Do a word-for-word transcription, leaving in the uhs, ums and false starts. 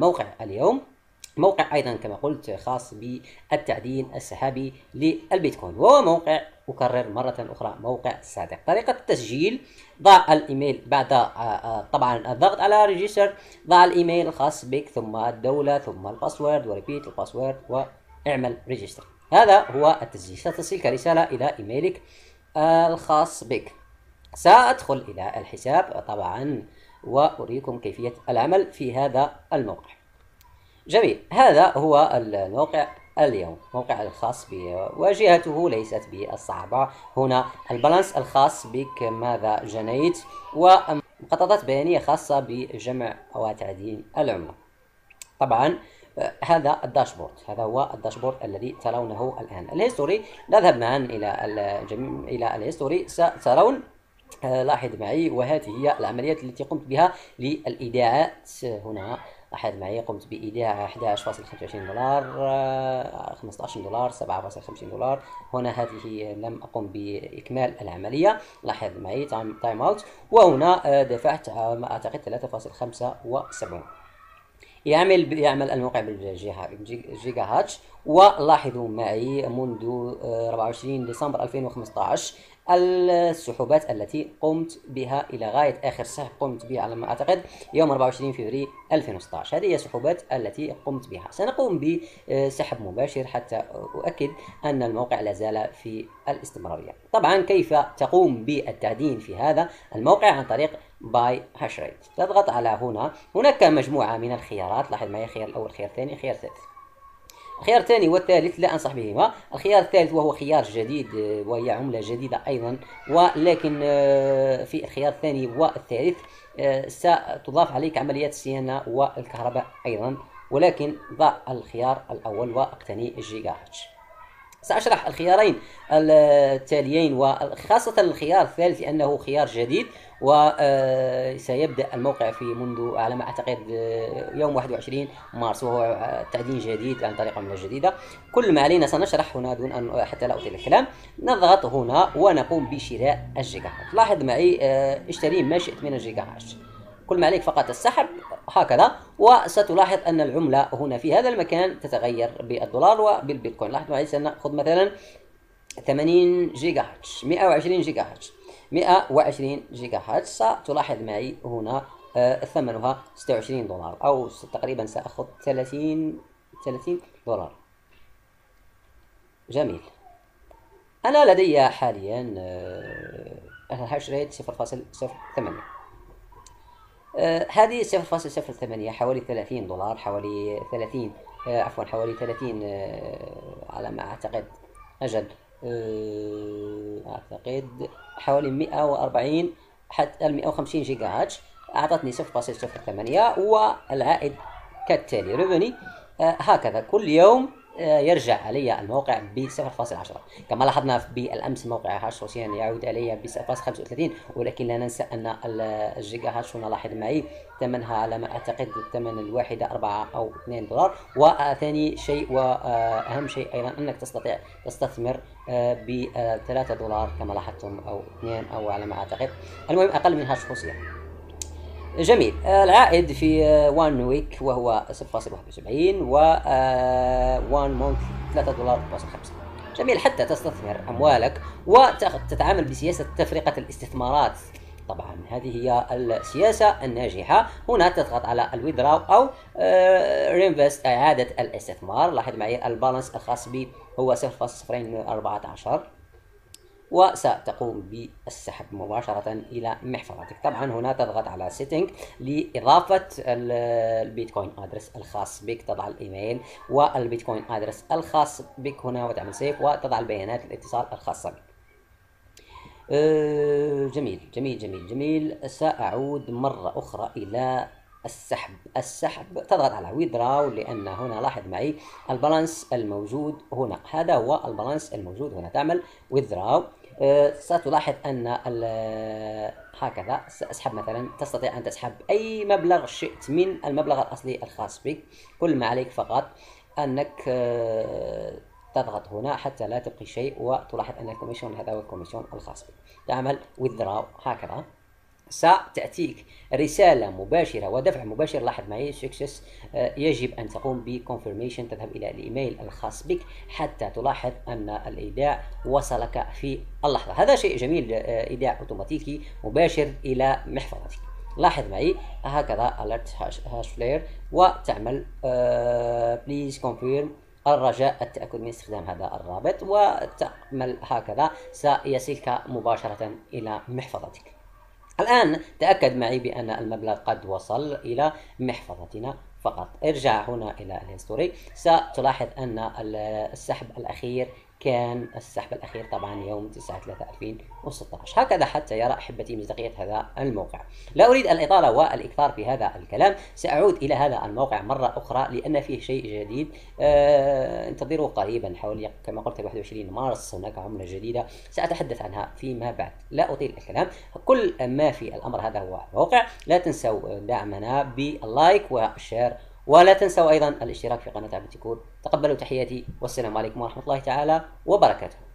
موقع اليوم، موقع أيضا كما قلت خاص بالتعدين السحابي للبيتكوين، وهو موقع أكرر مرة أخرى موقع صادق. طريقة التسجيل: ضع الإيميل بعد طبعا الضغط على ريجستر، ضع الإيميل الخاص بك ثم الدولة ثم الباسورد وريبيت الباسورد واعمل ريجستر. هذا هو التسجيل، ستصلك رسالة إلى إيميلك الخاص بك. سأدخل إلى الحساب طبعا وأريكم كيفية العمل في هذا الموقع. جميل، هذا هو الموقع اليوم، موقع الخاص بي، واجهته ليست بالصعبة. هنا البالانس الخاص بك، ماذا جنيت، ومخططات بيانية خاصة بجمع وتعدين العملة. طبعا هذا الداشبورد، هذا هو الداشبورد الذي ترونه الآن. الهيستوري، نذهب معا إلى الجم... إلى الهيستوري. سترون لاحظ معي، وهذه هي العمليات التي قمت بها للإيداعات. هنا لاحظ معي قمت بإيداع أحد عشر فاصلة خمسة وعشرين دولار، خمسة عشر دولار، سبعة فاصلة خمسين دولار. هنا هذه لم أقم بإكمال العملية. لاحظ معي تايم اوت، وهنا دفعت أعتقد ثلاثة فاصلة خمسة وسبعين. يعمل يعمل الموقع بالجيجا هاتش. ولاحظوا معي منذ أربعة وعشرين ديسمبر ألفين وخمسة عشر السحوبات التي قمت بها إلى غاية آخر سحب قمت بها على ما أعتقد يوم أربعة وعشرين فبراير ألفين وستة عشر. هذه هي السحوبات التي قمت بها. سنقوم بسحب مباشر حتى أؤكد أن الموقع لازال في الاستمرارية. طبعا كيف تقوم بالتعدين في هذا الموقع؟ عن طريق باي هاش ريت. تضغط على هنا، هناك مجموعة من الخيارات. لاحظ معي خيار الأول، خيار ثاني، خيار ثالث. الخيار الثاني والثالث لا أنصح بهما. الخيار الثالث وهو خيار جديد وهي عملة جديدة أيضا، ولكن في الخيار الثاني والثالث ستضاف عليك عملية الصيانة والكهرباء أيضا، ولكن ضع الخيار الأول واقتني الجيجا هاتش. سأشرح الخيارين التاليين وخاصة الخيار الثالث لأنه خيار جديد، وسيبدأ الموقع في منذ على ما أعتقد يوم واحد وعشرين مارس، وهو تعدين جديد عن طريق عملة جديدة. كل ما علينا سنشرح هنا دون أن حتى لا أطيل الكلام. نضغط هنا ونقوم بشراء الجيجا هاتش. لاحظ معي اشتري ما شئت من الجيجا هاتش، كل ما عليك فقط السحب هكذا. وستلاحظ أن العملة هنا في هذا المكان تتغير بالدولار وبالبيتكوين. لاحظ معي سنأخذ مثلا ثمانين جيجا هاتش، مئة وعشرين جيجا هاتش، مئة وعشرين جيجا هاتش. ستلاحظ معي هنا ثمنها ستة وعشرين دولار، أو تقريبا سأخذ ثلاثين دولار. جميل، أنا لدي حاليا الهاش ريت صفر فاصلة صفر ثمانية. آه هذه صفر فاصلة صفر ثمانية حوالي ثلاثين دولار، حوالي ثلاثين آه عفوا حوالي ثلاثين آه على ما أعتقد أجل آه أعتقد حوالي مئة وأربعين حتى مئة وخمسين جيجا هاتش. أعطتني صفر فاصلة صفر ثمانية، والعائد كالتالي ريفني آه هكذا. كل يوم يرجع علي الموقع ب صفر فاصلة عشرة كما لاحظنا بالامس. موقع هاش روسيان يعود علي ب صفر فاصلة خمسة وثلاثين، ولكن لا ننسى ان الجيجا هاتش هنا لاحظ معي ثمنها على ما اعتقد الثمن الواحده أربعة أو اثنين دولار. وثاني شيء واهم شيء ايضا انك تستطيع تستثمر ب ثلاثة دولار كما لاحظتم، او اثنين او على ما اعتقد، المهم اقل من هاش روسيان. جميل، العائد في وان ويك وهو صفر فاصلة واحد وسبعين، و وان مونث ثلاثة دولار فاصلة خمسة. جميل، حتى تستثمر أموالك وتتعامل بسياسة تفرقة الاستثمارات. طبعا هذه هي السياسة الناجحة. هنا تضغط على الويدراو أو رينفست، إعادة الاستثمار. لاحظ معي البالانس الخاص بي هو صفر فاصلة صفر أربعة عشر، وستقوم بالسحب مباشرة إلى محفظتك. طبعا هنا تضغط على سيتنج لإضافة البيتكوين أدرس الخاص بك، تضع الإيميل والبيتكوين أدرس الخاص بك هنا وتعمل سيف وتضع البيانات الاتصال الخاصة بك. جميل جميل جميل جميل. سأعود مرة أخرى إلى السحب. السحب تضغط على ويدراو، لأن هنا لاحظ معي البالانس الموجود هنا، هذا هو البالانس الموجود هنا، تعمل ويدراو. أه ستلاحظ أن هكذا سأسحب مثلا، تستطيع أن تسحب أي مبلغ شئت من المبلغ الأصلي الخاص بك. كل ما عليك فقط أنك أه تضغط هنا حتى لا تبقي شيء، وتلاحظ أن الكوميشن هذا هو الكوميشن الخاص بك. تعمل ويدراو هكذا. ستأتيك رسالة مباشرة ودفع مباشر. لاحظ معي سكسس، يجب أن تقوم بكونفيرميشن، تذهب إلى الإيميل الخاص بك حتى تلاحظ أن الإيداع وصلك في اللحظة. هذا شيء جميل، إيداع أوتوماتيكي مباشر إلى محفظتك. لاحظ معي هكذا alert hash flare وتعمل please confirm، الرجاء التأكد من استخدام هذا الرابط، وتعمل هكذا سيصلك مباشرة إلى محفظتك. الآن تأكد معي بأن المبلغ قد وصل إلى محفظتنا فقط. ارجع هنا إلى الهيستوري، ستلاحظ أن السحب الأخير كان السحب الأخير طبعا يوم تسعة ثلاثة ألفين وستة عشر. هكذا حتى يرى أحبتي مصداقية هذا الموقع. لا أريد الإطالة والإكثار في هذا الكلام، سأعود إلى هذا الموقع مرة أخرى لأن فيه شيء جديد أه... انتظروا قريبا. حوالي كما قلت واحد وعشرين مارس هناك عملة جديدة سأتحدث عنها فيما بعد. لا أطيل الكلام، كل ما في الأمر هذا هو الموقع. لا تنسوا دعمنا باللايك والشير، ولا تنسوا أيضا الاشتراك في قناة عبد التكون. تقبلوا تحياتي والسلام عليكم ورحمة الله تعالى وبركاته.